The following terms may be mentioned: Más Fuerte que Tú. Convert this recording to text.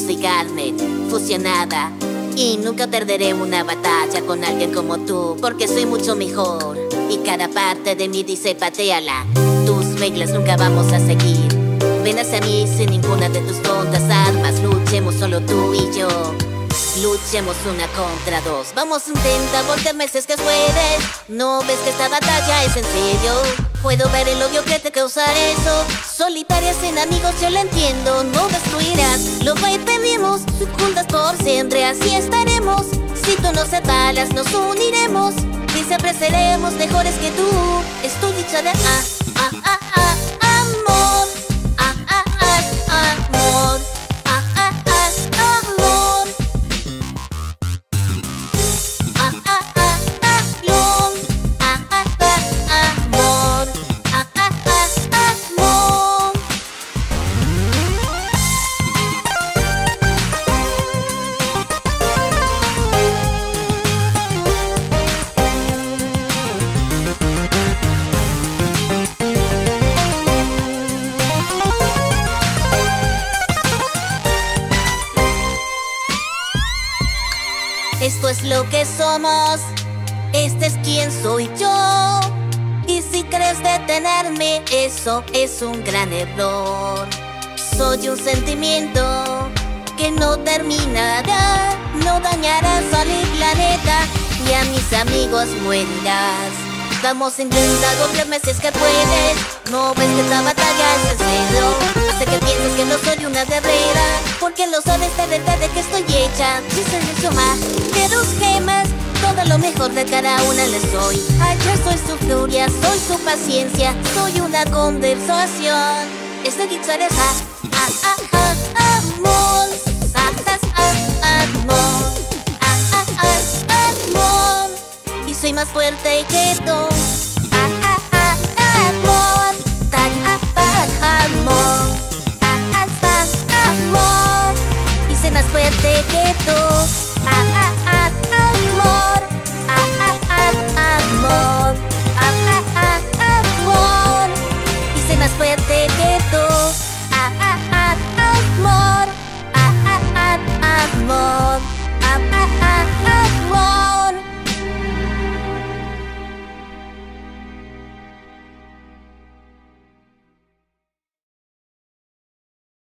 yo soy Carmen, fusionada, y nunca perderé una batalla con alguien como tú, porque soy mucho mejor, y cada parte de mí dice pateala. Tus reglas nunca vamos a seguir. Ven hacia mí sin ninguna de tus tontas armas. Luchemos solo tú y yo, luchemos una contra dos. Vamos, intenta porque me dices que puedes. No ves que esta batalla es en serio. Puedo ver el odio que te causará eso. Solitaria sin amigos, yo lo entiendo. No destruirás lo que pedimos. Juntas por siempre, así estaremos. Si tú nos separas, nos uniremos y siempre seremos mejores que tú. Es tu dicha de amor. Amor. Esto es lo que somos, este es quien soy yo. Y si crees detenerme, eso es un gran error. Soy un sentimiento que no terminará. No dañarás al planeta y a mis amigos muerirás. Vamos, intenta golpearme si es que puedes. No ves que esta batalla es en serio. Hace que pienses que no soy una guerrera, porque lo sabes de verdad de que estoy hecha. Si se les más que dos gemas, todo lo mejor de cada una les doy. Ayer soy su furia, soy su paciencia, soy una conversación. Estoy que eres amor. Amor. Y soy más fuerte que tú. Amor, amor, amor. Y soy más fuerte que tú.